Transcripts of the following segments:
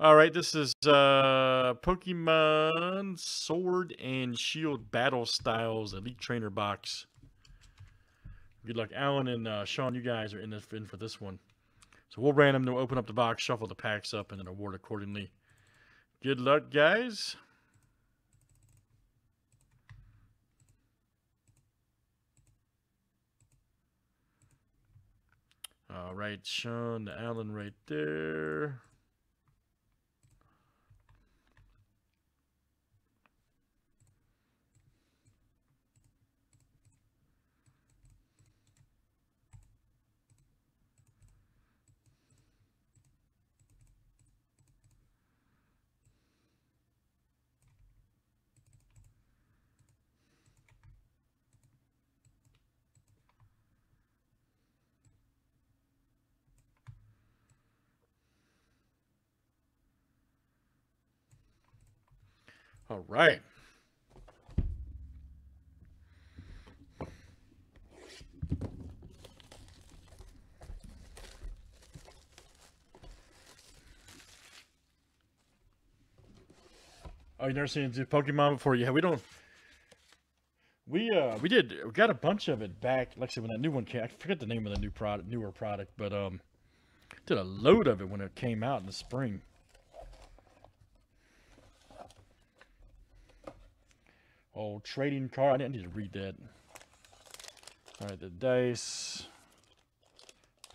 Alright, this is Pokemon Sword and Shield Battle Styles Elite Trainer Box. Good luck. Alan and Sean, you guys are in for this one. So we'll randomly open up the box, shuffle the packs up, and then award accordingly. Good luck, guys. Alright, Sean, Alan right there. All right. Oh, you've never seen Pokemon before? Yeah, we don't. We got a bunch of it back. Like I said, when that new one came, I forget the name of the new product, newer product, but did a load of it when it came out in the spring. Oh, trading card. I need to read that. All right, the dice,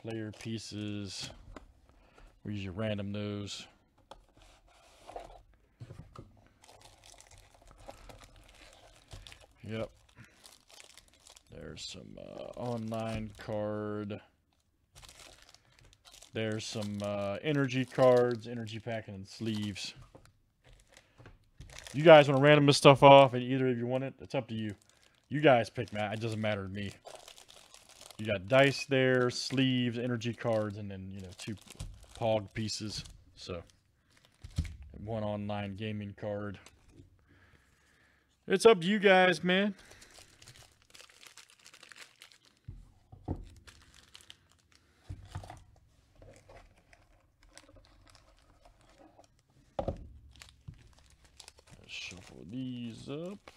player pieces. We usually random those. Yep. There's some online card. There's some energy cards, energy packing, and sleeves. You guys want to random this stuff off, and either of you want it, it's up to you. You guys pick, man. It doesn't matter to me. You got dice there, sleeves, energy cards, and then, you know, two pog pieces. So, one online gaming card. It's up to you guys, man. These up.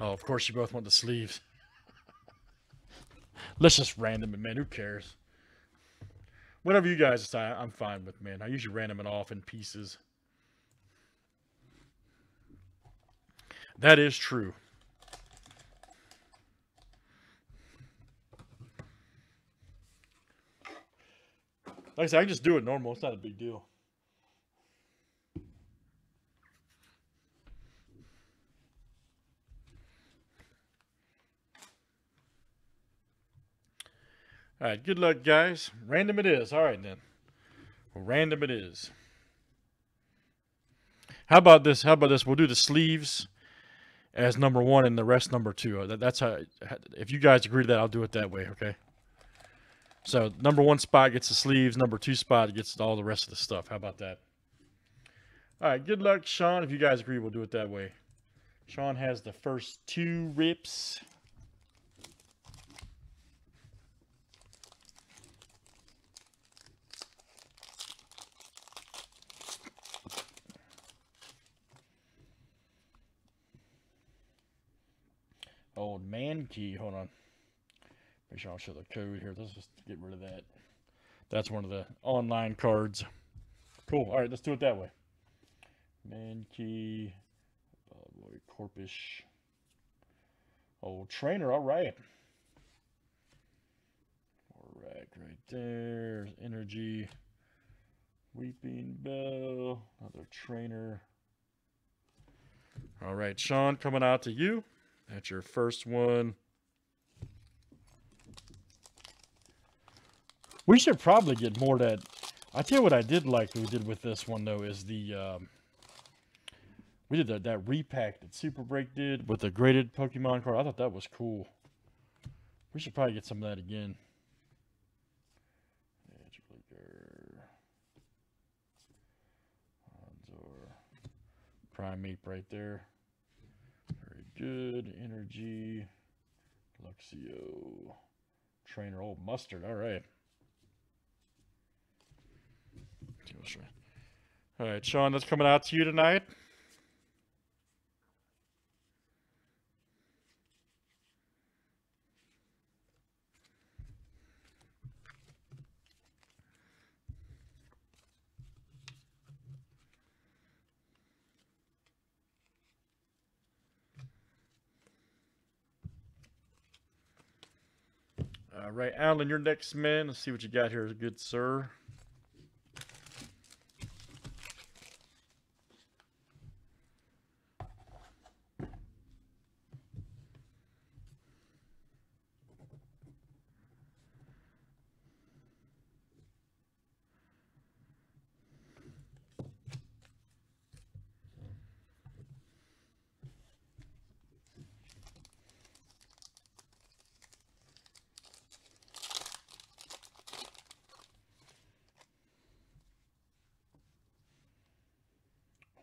Oh, of course you both want the sleeves. Let's just random it, man. Who cares? Whatever you guys decide, I'm fine with, man. I usually random it off in pieces. That is true. Like I said, I can just do it normal. It's not a big deal. All right, good luck, guys. Random it is. All right, then. Random it is. How about this? How about this? We'll do the sleeves as number one and the rest number two. That's how, if you guys agree to that, I'll do it that way, okay? So number one spot gets the sleeves, number two spot gets all the rest of the stuff. How about that? All right, good luck, Sean. If you guys agree, we'll do it that way. Sean has the first two rips. Old Mankey, hold on. Make sure I'll show the code here. Let's just get rid of that. That's one of the online cards. Cool. All right, let's do it that way. Mankey, Corpish, old trainer. All right. All right, right there. Energy, Weeping Bell, another trainer. All right, Sean, coming out to you. That's your first one. We should probably get more of that. I tell you what I did like we did with this one, though, is the... we did that repack that Super Break did with the graded Pokemon card. I thought that was cool. We should probably get some of that again. Prime Ape right there. Very good. Energy. Luxio. Trainer. Old Mustard. All right. All right, Sean, that's coming out to you tonight. All right, Alan, your next man. Let's see what you got here, good sir.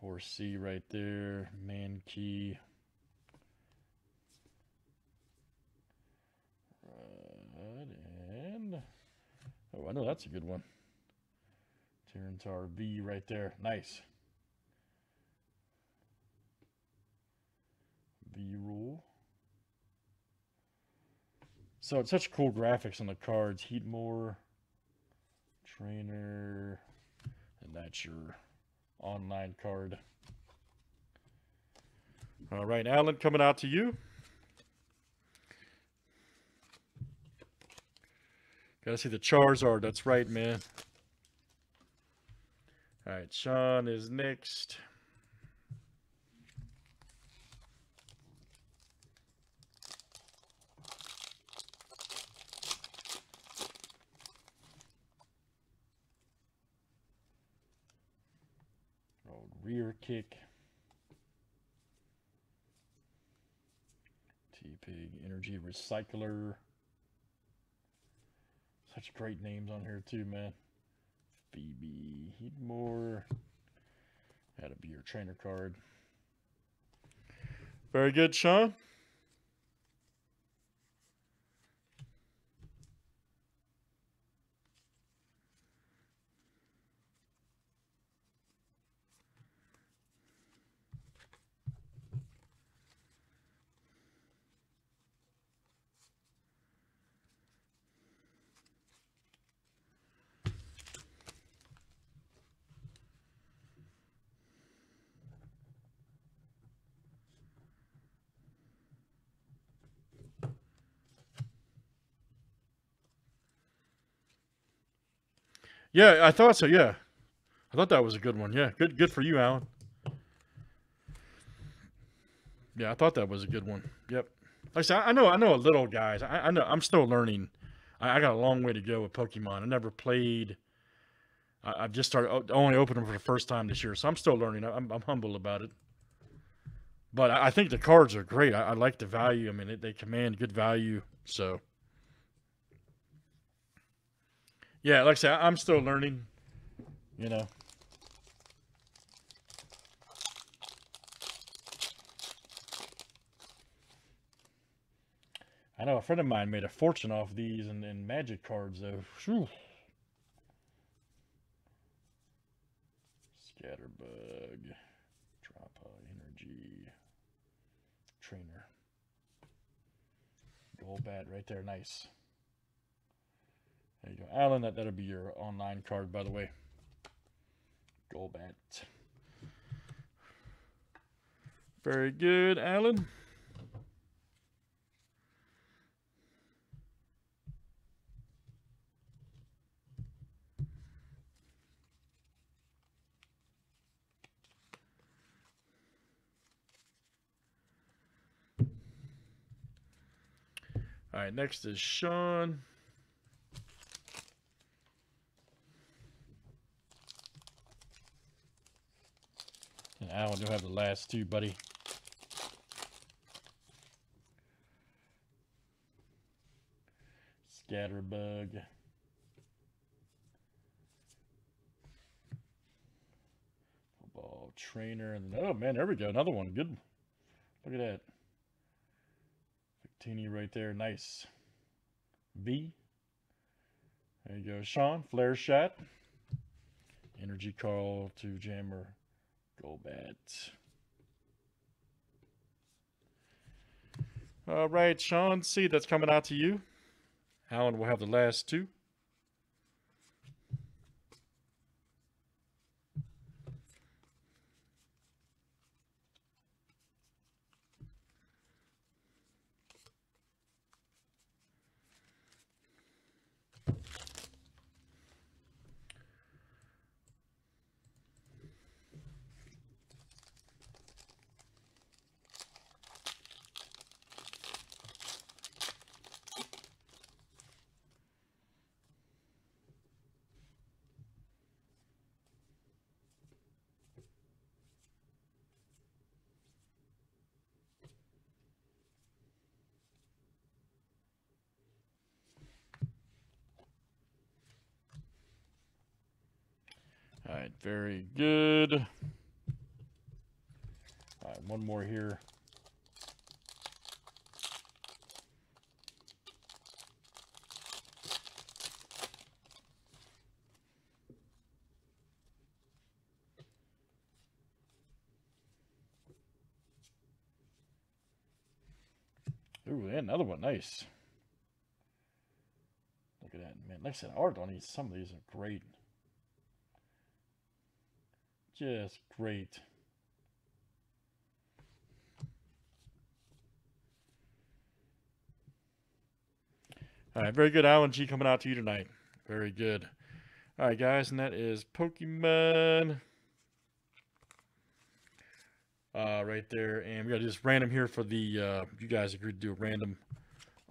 Horsey right there, Mankey. Right, and oh, I know that's a good one. Tyranitar V right there, nice. V rule. So it's such cool graphics on the cards. Heatmor, Trainer, and that's your online card. All right, Alan, coming out to you. Gotta see the Charizard. That's right, man. All right, Sean is next. Rear kick. T-Pig, Energy Recycler. Such great names on here too, man. Phoebe, Heatmor. That'll be your trainer card. Very good, Sean. Yeah, I thought so, yeah. I thought that was a good one. Yeah, good for you, Alan. Yeah, I thought that was a good one. Yep. Like I said, I know a little, guys. I know I'm still learning. I got a long way to go with Pokemon. I never played. I've just started, only opened them for the first time this year, so I'm still learning. I'm humble about it. But I think the cards are great. I like the value. I mean, they command good value, so. Yeah, like I said, I'm still learning, you know. I know a friend of mine made a fortune off these and Magic cards, though. Whew. Scatter Bug, Drop Energy, Trainer. Golbat right there, nice. There you go, Alan. That'll be your online card, by the way. Golbat. Very good, Alan. All right, next is Sean. Alan, you'll have the last two, buddy. Scatterbug. Football, trainer. And then, oh, man, there we go. Another one. Good. Look at that. Victini right there. Nice. V. There you go, Sean. Flare Shot. Energy Call to Jammer. Golbat. All right, Sean C. That's coming out to you. Alan will have the last two. All right, very good. All right, one more here. Ooh, and another one, nice. Look at that, man. Like I said, art on these, some of these are great. Just great. All right, very good. Alan G coming out to you tonight. Very good. All right, guys, and that is Pokemon right there. And we got to just random here for the, you guys agreed to do a random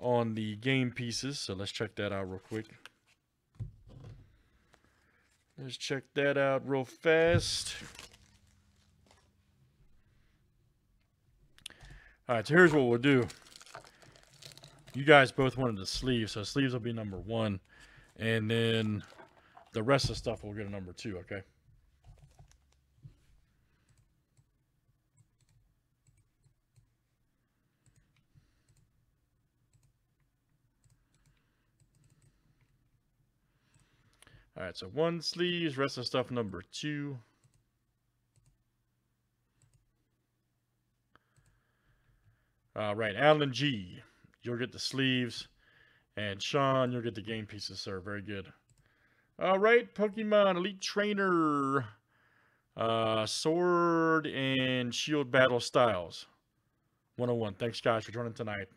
on the game pieces. So let's check that out real quick. Let's check that out real fast. All right, so here's what we'll do. You guys both wanted the sleeves, so sleeves will be number one. And then the rest of the stuff will get a number two, okay? All right, so one sleeves, rest of stuff number two. All right, Alan G, you'll get the sleeves. And Sean, you'll get the game pieces, sir. Very good. All right, Pokemon Elite Trainer. Sword and Shield Battle Styles. 101. Thanks, guys, for joining tonight.